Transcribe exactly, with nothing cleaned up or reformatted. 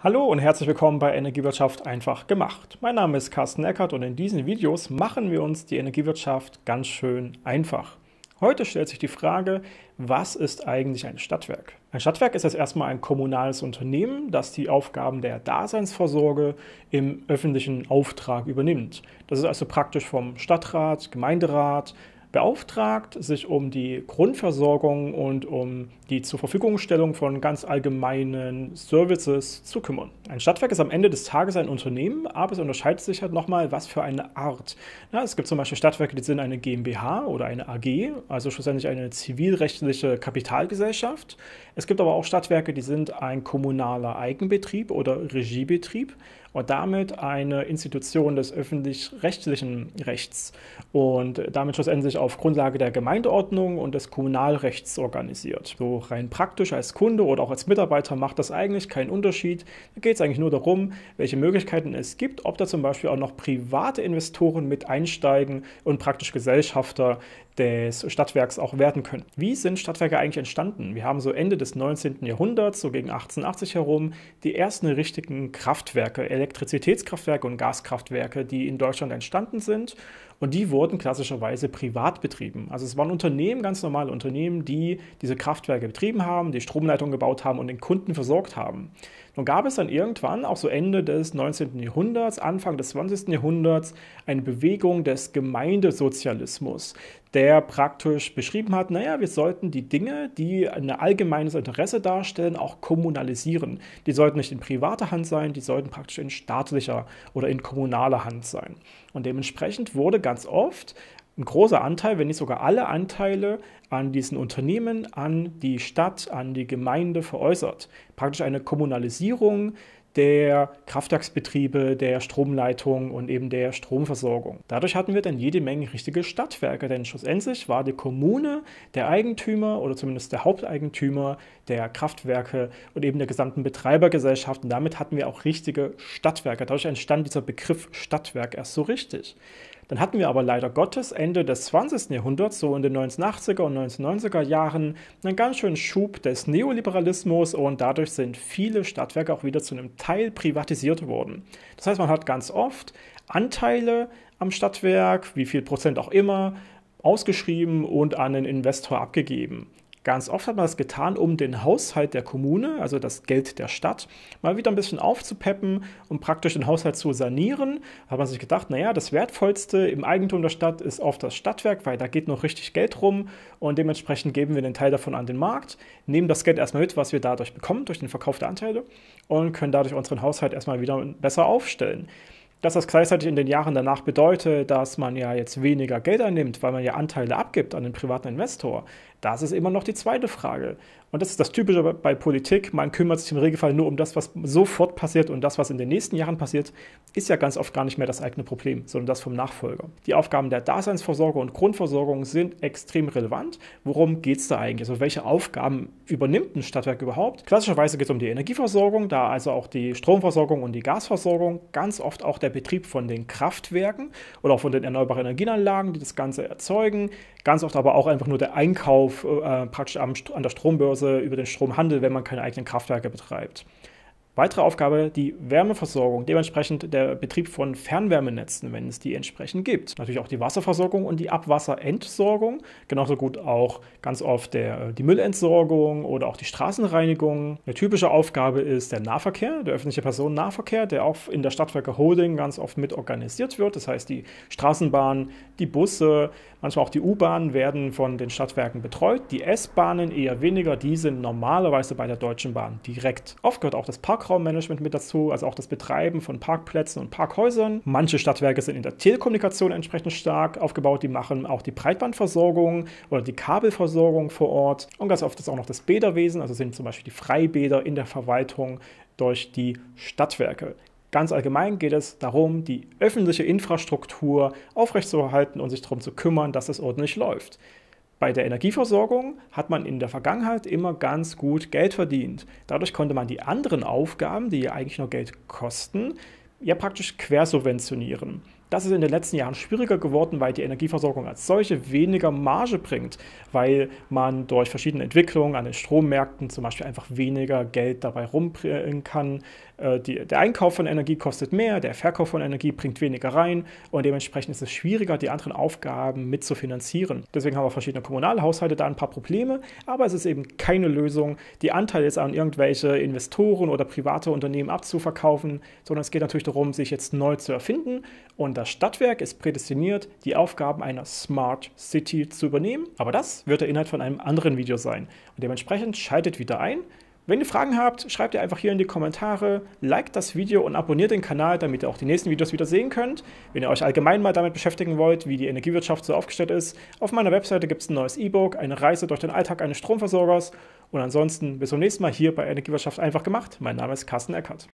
Hallo und herzlich willkommen bei Energiewirtschaft einfach gemacht. Mein Name ist Carsten Eckert und in diesen Videos machen wir uns die Energiewirtschaft ganz schön einfach. Heute stellt sich die Frage, was ist eigentlich ein Stadtwerk? Ein Stadtwerk ist jetzt erstmal ein kommunales Unternehmen, das die Aufgaben der Daseinsvorsorge im öffentlichen Auftrag übernimmt. Das ist also praktisch vom Stadtrat, Gemeinderat beauftragt, sich um die Grundversorgung und um die zur Verfügungstellung von ganz allgemeinen Services zu kümmern. Ein Stadtwerk ist am Ende des Tages ein Unternehmen, aber es unterscheidet sich halt nochmal, was für eine Art. Ja, es gibt zum Beispiel Stadtwerke, die sind eine GmbH oder eine A G, also schlussendlich eine zivilrechtliche Kapitalgesellschaft. Es gibt aber auch Stadtwerke, die sind ein kommunaler Eigenbetrieb oder Regiebetrieb und damit eine Institution des öffentlich-rechtlichen Rechts und damit schlussendlich auf Grundlage der Gemeindeordnung und des Kommunalrechts organisiert. So rein praktisch als Kunde oder auch als Mitarbeiter macht das eigentlich keinen Unterschied. Da geht es eigentlich nur darum, welche Möglichkeiten es gibt, ob da zum Beispiel auch noch private Investoren mit einsteigen und praktisch Gesellschafter des Stadtwerks auch werden können. Wie sind Stadtwerke eigentlich entstanden? Wir haben so Ende des neunzehnten Jahrhunderts, so gegen achtzehnhundertachtzig herum, die ersten richtigen Kraftwerke, Elektrizitätskraftwerke und Gaskraftwerke, die in Deutschland entstanden sind. Und die wurden klassischerweise privat betrieben. Also es waren Unternehmen, ganz normale Unternehmen, die diese Kraftwerke betrieben haben, die Stromleitungen gebaut haben und den Kunden versorgt haben. Nun gab es dann irgendwann, auch so Ende des neunzehnten Jahrhunderts, Anfang des zwanzigsten Jahrhunderts, eine Bewegung des Gemeindesozialismus, der praktisch beschrieben hat, naja, wir sollten die Dinge, die ein allgemeines Interesse darstellen, auch kommunalisieren. Die sollten nicht in privater Hand sein, die sollten praktisch in staatlicher oder in kommunaler Hand sein. Und dementsprechend wurde ganz oft ein großer Anteil, wenn nicht sogar alle Anteile an diesen Unternehmen, an die Stadt, an die Gemeinde veräußert. Praktisch eine Kommunalisierung der Kraftwerksbetriebe, der Stromleitung und eben der Stromversorgung. Dadurch hatten wir dann jede Menge richtige Stadtwerke, denn schlussendlich war die Kommune der Eigentümer oder zumindest der Haupteigentümer der Kraftwerke und eben der gesamten Betreibergesellschaft. Und damit hatten wir auch richtige Stadtwerke. Dadurch entstand dieser Begriff Stadtwerk erst so richtig. Dann hatten wir aber leider Gottes Ende des zwanzigsten Jahrhunderts, so in den neunzehnhundertachtziger und neunzehnhundertneunziger Jahren, einen ganz schönen Schub des Neoliberalismus und dadurch sind viele Stadtwerke auch wieder zu einem Teil privatisiert worden. Das heißt, man hat ganz oft Anteile am Stadtwerk, wie viel Prozent auch immer, ausgeschrieben und an einen Investor abgegeben. Ganz oft hat man das getan, um den Haushalt der Kommune, also das Geld der Stadt, mal wieder ein bisschen aufzupeppen und praktisch den Haushalt zu sanieren. Da hat man sich gedacht, naja, das Wertvollste im Eigentum der Stadt ist oft das Stadtwerk, weil da geht noch richtig Geld rum und dementsprechend geben wir den Teil davon an den Markt, nehmen das Geld erstmal mit, was wir dadurch bekommen, durch den Verkauf der Anteile und können dadurch unseren Haushalt erstmal wieder besser aufstellen. Dass das gleichzeitig in den Jahren danach bedeutet, dass man ja jetzt weniger Geld einnimmt, weil man ja Anteile abgibt an den privaten Investor, das ist immer noch die zweite Frage. Und das ist das Typische bei Politik, man kümmert sich im Regelfall nur um das, was sofort passiert und das, was in den nächsten Jahren passiert, ist ja ganz oft gar nicht mehr das eigene Problem, sondern das vom Nachfolger. Die Aufgaben der Daseinsvorsorge und Grundversorgung sind extrem relevant. Worum geht es da eigentlich? Also welche Aufgaben übernimmt ein Stadtwerk überhaupt? Klassischerweise geht es um die Energieversorgung, da also auch die Stromversorgung und die Gasversorgung, ganz oft auch der Der Betrieb von den Kraftwerken oder auch von den erneuerbaren Energienanlagen, die das Ganze erzeugen. Ganz oft aber auch einfach nur der Einkauf äh, praktisch am, an der Strombörse über den Stromhandel, wenn man keine eigenen Kraftwerke betreibt. Weitere Aufgabe, die Wärmeversorgung, dementsprechend der Betrieb von Fernwärmenetzen, wenn es die entsprechend gibt. Natürlich auch die Wasserversorgung und die Abwasserentsorgung, genauso gut auch ganz oft der, die Müllentsorgung oder auch die Straßenreinigung. Eine typische Aufgabe ist der Nahverkehr, der öffentliche Personennahverkehr, der auch in der Stadtwerke Holding ganz oft mit organisiert wird. Das heißt, die Straßenbahnen, die Busse, manchmal auch die U-Bahnen werden von den Stadtwerken betreut. Die S-Bahnen eher weniger, die sind normalerweise bei der Deutschen Bahn direkt. Oft gehört auch das Parkraummanagement mit dazu, also auch das Betreiben von Parkplätzen und Parkhäusern. Manche Stadtwerke sind in der Telekommunikation entsprechend stark aufgebaut, die machen auch die Breitbandversorgung oder die Kabelversorgung vor Ort und ganz oft ist auch noch das Bäderwesen, also sind zum Beispiel die Freibäder in der Verwaltung durch die Stadtwerke. Ganz allgemein geht es darum, die öffentliche Infrastruktur aufrechtzuerhalten und sich darum zu kümmern, dass es ordentlich läuft. Bei der Energieversorgung hat man in der Vergangenheit immer ganz gut Geld verdient. Dadurch konnte man die anderen Aufgaben, die ja eigentlich nur Geld kosten, ja praktisch quersubventionieren. Das ist in den letzten Jahren schwieriger geworden, weil die Energieversorgung als solche weniger Marge bringt, weil man durch verschiedene Entwicklungen an den Strommärkten zum Beispiel einfach weniger Geld dabei rumbringen kann, äh, die, der Einkauf von Energie kostet mehr, der Verkauf von Energie bringt weniger rein und dementsprechend ist es schwieriger, die anderen Aufgaben mit zu finanzieren. Deswegen haben wir verschiedene kommunale Haushalte da ein paar Probleme, aber es ist eben keine Lösung, die Anteile jetzt an irgendwelche Investoren oder private Unternehmen abzuverkaufen, sondern es geht natürlich darum, sich jetzt neu zu erfinden, und das Stadtwerk ist prädestiniert, die Aufgaben einer Smart City zu übernehmen, aber das wird der Inhalt von einem anderen Video sein und dementsprechend schaltet wieder ein. Wenn ihr Fragen habt, schreibt ihr einfach hier in die Kommentare, liked das Video und abonniert den Kanal, damit ihr auch die nächsten Videos wieder sehen könnt. Wenn ihr euch allgemein mal damit beschäftigen wollt, wie die Energiewirtschaft so aufgestellt ist, auf meiner Webseite gibt es ein neues E-Book, eine Reise durch den Alltag eines Stromversorgers, und ansonsten bis zum nächsten Mal hier bei Energiewirtschaft einfach gemacht. Mein Name ist Carsten Eckert.